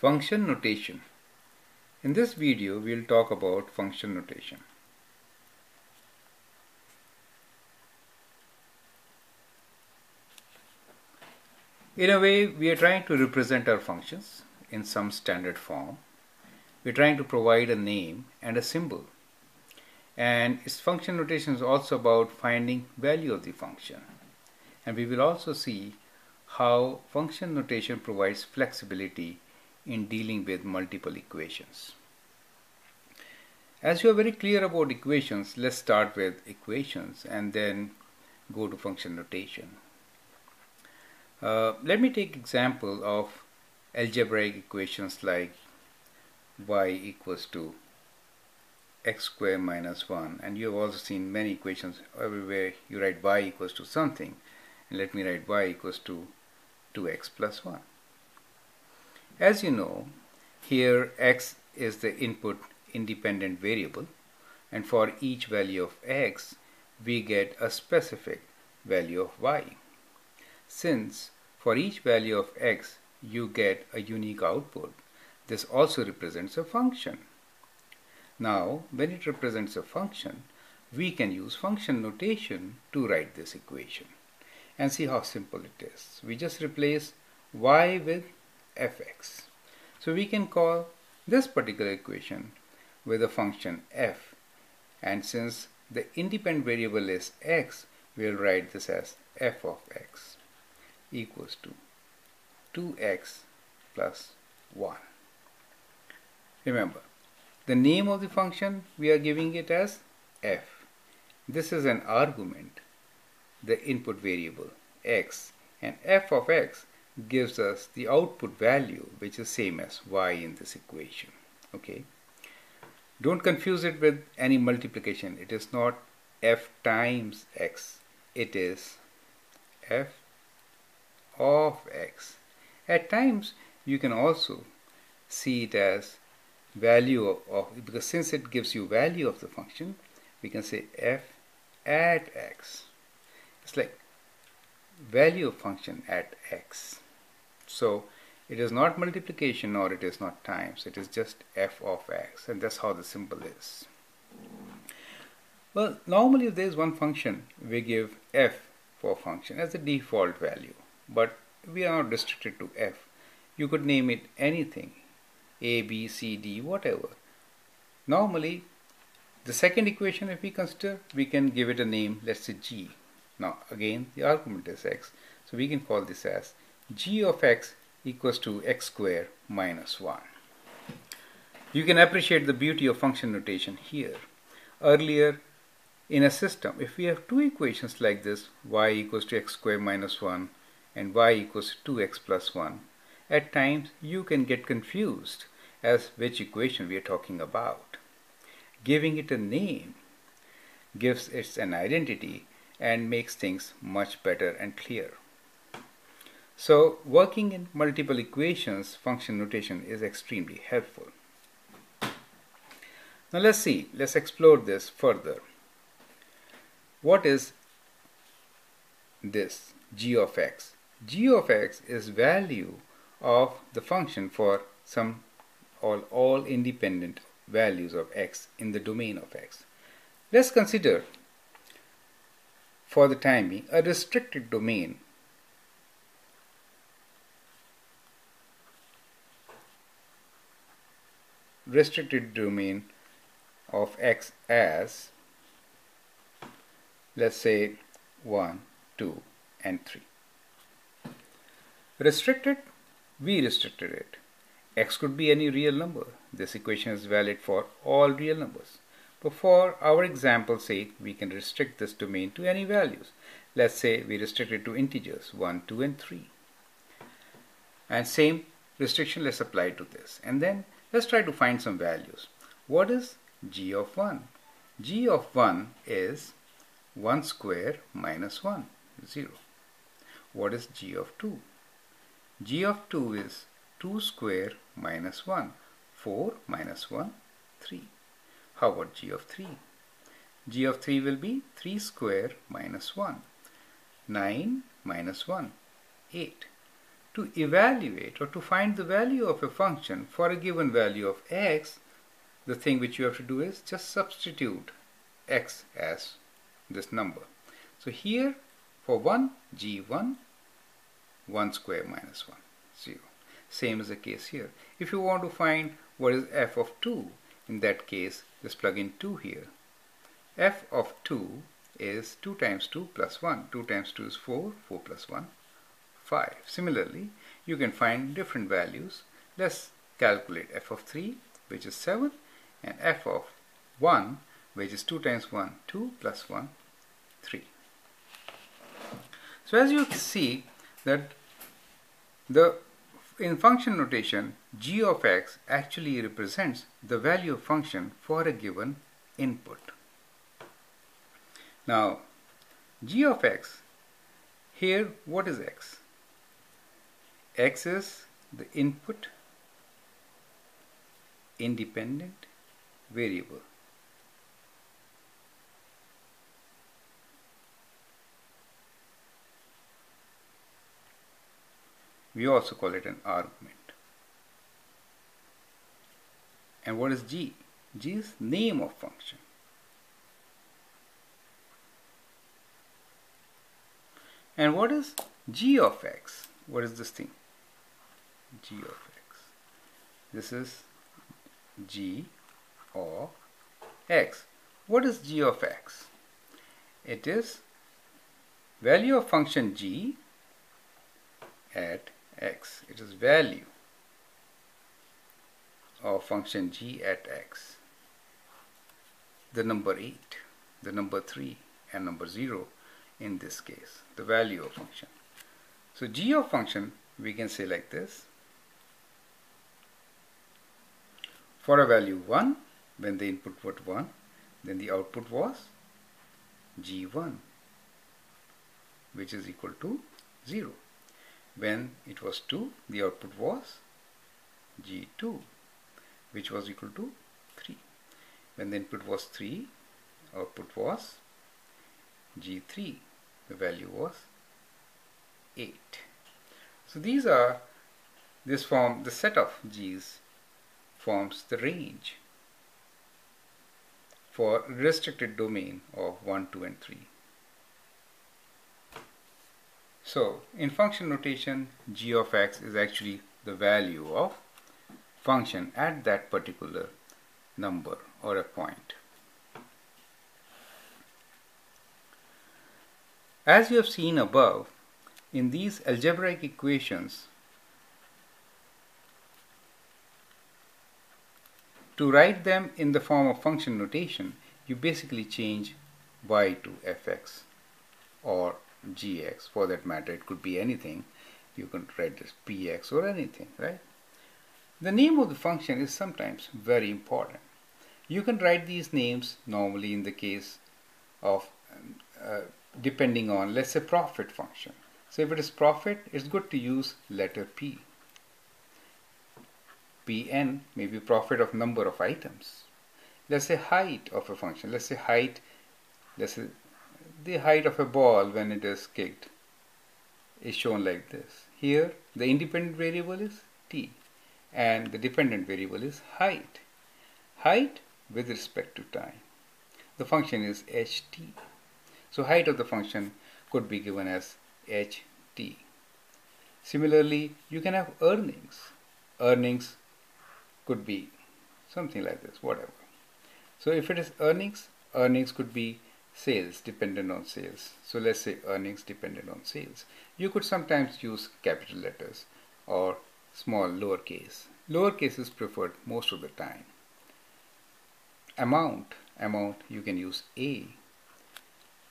Function notation. In this video we will talk about function notation. In a way, we are trying to represent our functions in some standard form. We are trying to provide a name and a symbol. And its function notation is also about finding value of the function. And we will also see how function notation provides flexibility in dealing with multiple equations. As you are very clear about equations, let's start with equations and then go to function notation. Let me take example of algebraic equations like y equals to x square minus 1, and you have also seen many equations everywhere you write y equals to something, and let me write y equals to 2x plus 1. As you know, here x is the input independent variable, and for each value of x we get a specific value of y. Since for each value of x you get a unique output, this also represents a function. Now, when it represents a function, we can use function notation to write this equation. And see how simple it is. We just replace y with fx. So we can call this particular equation with a function f, and since the independent variable is x, we'll write this as f of x equals to 2x plus 1. Remember, the name of the function we are giving it as f. This is an argument, the input variable x, and f of x gives us the output value, which is same as y in this equation. Okay, don't confuse it with any multiplication. It is not f times x, it is f of x. At times you can also see it as value of, because since it gives you value of the function, we can say f at x. It's like value of function at x. So it is not multiplication, or it is not times, it is just f of x, and that's how the symbol is. Well, normally if there is one function, we give f for function as the default value, but we are not restricted to f. You could name it anything, a, b, c, d, whatever. Normally the second equation, if we consider, we can give it a name, let's say g. Now again the argument is x, so we can call this as g of x equals to x square minus 1. You can appreciate the beauty of function notation here. Earlier in a system, if we have two equations like this, y equals to x square minus 1 and y equals to 2x plus 1, at times you can get confused as which equation we are talking about. Giving it a name gives it an identity and makes things much better and clear. So working in multiple equations, function notation is extremely helpful. Now let's explore this further. What is this g of x? G of x is value of the function for some or all independent values of x in the domain of x. Let's consider, for the time being, a restricted domain of x as, let's say, 1, 2 and 3. Restricted, we restricted it. X could be any real number. This equation is valid for all real numbers. But for our example's sake, we can restrict this domain to any values. Let's say we restrict it to integers 1, 2 and 3. And same restriction let's apply to this. And then let's try to find some values. What is g of 1? G of 1 is 1 square minus 1, 0. What is g of 2? G of 2 is 2 square minus 1, 4 minus 1, 3. How about g of 3? G of 3 will be 3 square minus 1, 9 minus 1, 8. to evaluate or to find the value of a function for a given value of x, the thing which you have to do is just substitute x as this number. So here for 1, g1, 1 square minus 1, 0. Same is the case here. If you want to find what is f of 2, in that case just plug in 2 here. F of 2 is 2 times 2 plus 1. 2 times 2 is 4, 4 plus 1, 5. Similarly, you can find different values. Let's calculate f of 3, which is 7, and f of 1, which is 2 times 1, 2 plus 1, 3. So as you see that in function notation, g of x actually represents the value of function for a given input. Now, g of x, here what is x? X is the input independent variable. We also call it an argument. And what is g? G is name of function. And what is g of x? What is this thing? G of x. This is g of x. What is g of x? It is value of function g at x. It is value of function g at x. The number 8, the number 3, and number 0 in this case, the value of function. So g of function we can say like this. For a value 1, when the input was 1, then the output was g1, which is equal to 0. When it was 2, the output was g2, which was equal to 3. When the input was 3, output was g3, the value was 8. So the set of g's forms the range for restricted domain of 1, 2, and 3. So in function notation, g of x is actually the value of function at that particular number or a point. As you have seen above, in these algebraic equations, to write them in the form of function notation, you basically change y to fx or gx, for that matter. It could be anything. You can write this px or anything, right? The name of the function is sometimes very important. You can write these names normally in the case of depending on, let's say, profit function. So if it is profit, it's good to use letter P. Pn may be profit of number of items. Let's say height of a function. Let's say height, let's say the height of a ball when it is kicked is shown like this. Here the independent variable is t and the dependent variable is height. Height with respect to time. The function is ht. So height of the function could be given as ht. Similarly, you can have earnings. Earnings could be something like this, whatever. So if it is earnings, earnings could be sales dependent on sales. So let's say earnings dependent on sales. You could sometimes use capital letters or small lowercase. Lowercase is preferred most of the time. Amount. Amount you can use A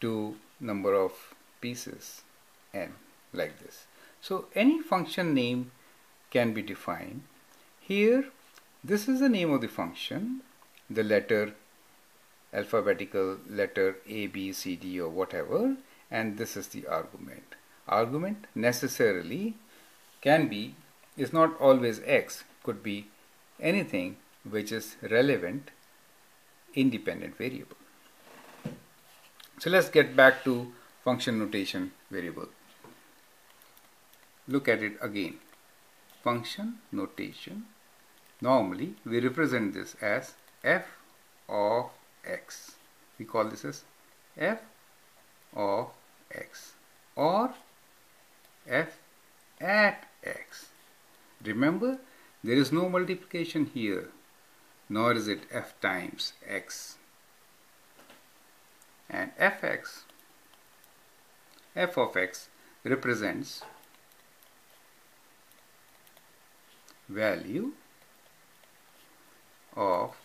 to number of pieces n, like this. So any function name can be defined. Here this is the name of the function, the letter, alphabetical letter A, B, C, D or whatever, and this is the argument. Argument necessarily is not always x, could be anything which is relevant independent variable. So let's get back to function notation variable. look at it again. Function notation. Normally we represent this as f of x. We call this as f of x or f at x. Remember, there is no multiplication here, nor is it f times x. And f of x represents value of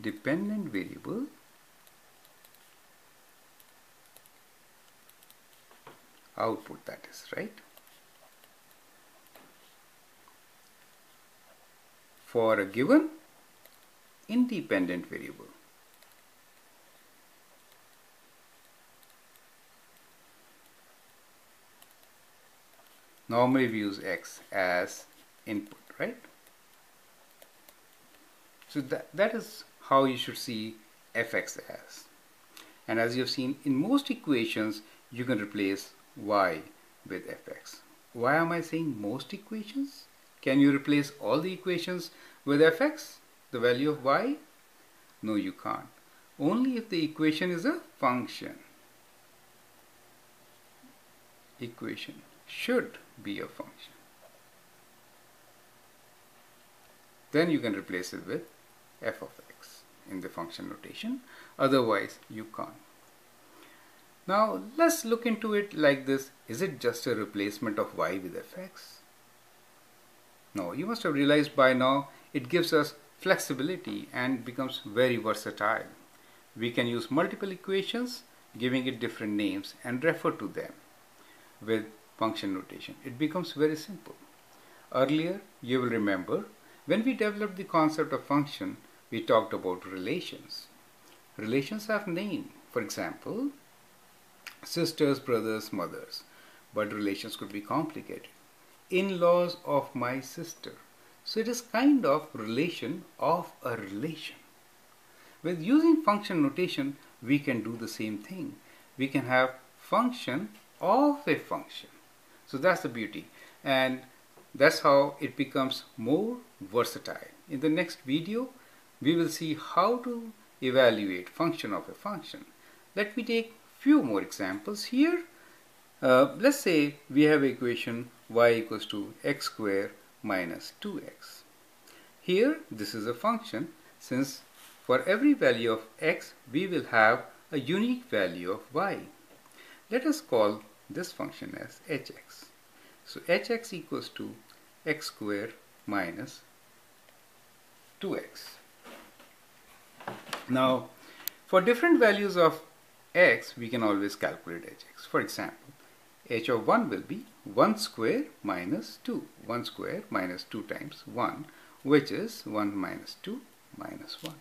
dependent variable output, that is right, for a given independent variable. Normally we use x as input, right? So that is how you should see fx as. And as you have seen in most equations, you can replace y with fx. Why am I saying most equations? Can you replace all the equations with fx, the value of y? No, you can't. Only if the equation is a function. Equation should be a function. Then you can replace it with f of x in the function notation. Otherwise, you can't. Now, let's look into it like this. Is it just a replacement of y with fx? No, you must have realized by now it gives us flexibility and becomes very versatile. We can use multiple equations, giving it different names and refer to them with function notation. It becomes very simple. Earlier, you will remember, when we developed the concept of function, we talked about relations. Relations have name. For example, sisters, brothers, mothers. But relations could be complicated. In-laws of my sister. So it is kind of relation of a relation. With using function notation, we can do the same thing. We can have function of a function. So that's the beauty. And that's how it becomes more versatile. In the next video, we will see how to evaluate function of a function. Let me take few more examples here. Let's say we have equation y equals to x square minus 2x. Here, this is a function, since for every value of x, we will have a unique value of y. Let us call this function as hx. So hx equals to x square minus 2x. Now, for different values of x, we can always calculate hx. For example, h of 1 will be 1 square minus 2. 1 square minus 2 times 1, which is 1 minus 2 minus 1.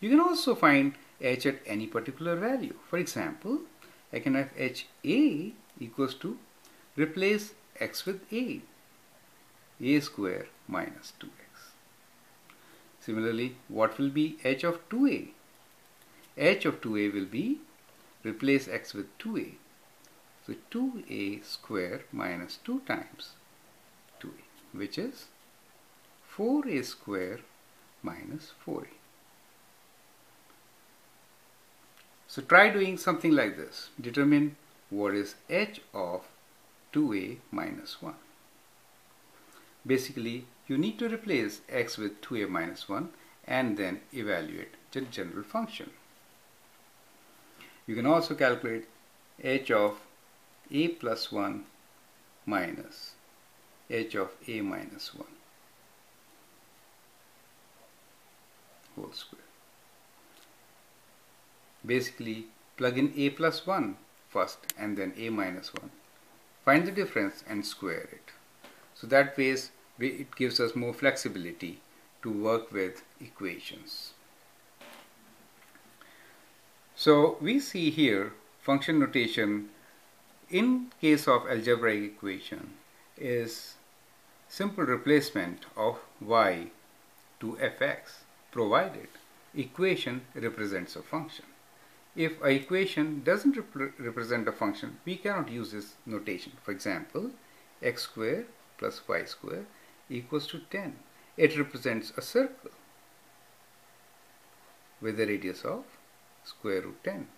You can also find h at any particular value. For example, I can have ha equals to, replace x with a square minus 2x. Similarly, what will be h of 2a? H of 2a will be, replace x with 2a. So 2a square minus 2 times 2a, which is 4a square minus 4a. So try doing something like this. Determine what is h of 2a minus 1. Basically, you need to replace x with 2a minus 1 and then evaluate the general function. You can also calculate h of a plus 1 minus h of a minus 1 whole square. Basically, plug in a plus 1 first and then a minus 1. Find the difference and square it. So that way it gives us more flexibility to work with equations. So we see here function notation in case of algebraic equation is simple replacement of y to fx, provided equation represents a function. If an equation doesn't represent a function, we cannot use this notation. For example, x square plus y square equals to 10. It represents a circle with a radius of square root 10.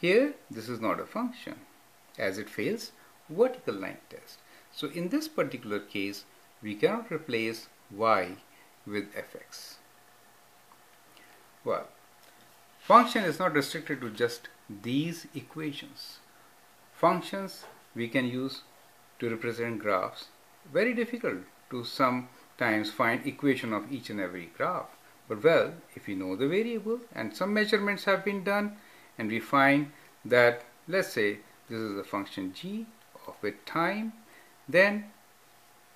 Here, this is not a function as it fails vertical line test. So in this particular case, we cannot replace y with fx. Well, function is not restricted to just these equations. Functions we can use to represent graphs. Very difficult to sometimes find equation of each and every graph. But well, if we know the variable and some measurements have been done and we find that, let's say, this is the function g of with time, then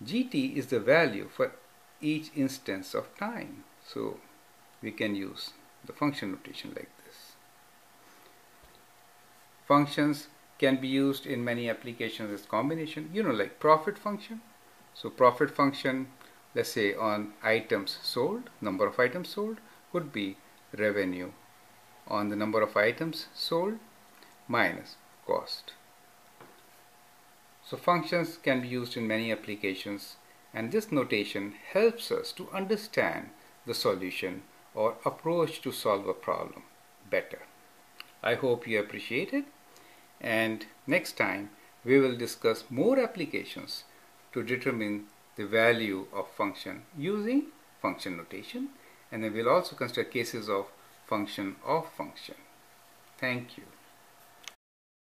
gt is the value for each instance of time. So we can use the function notation like this. Functions can be used in many applications as combination, like profit function. So profit function, let's say on items sold, number of items sold, could be revenue on the number of items sold minus cost. So functions can be used in many applications, and this notation helps us to understand the solution or approach to solve a problem better. I hope you appreciate it, and next time we will discuss more applications to determine the value of function using function notation, and then we'll also consider cases of function of function. Thank you.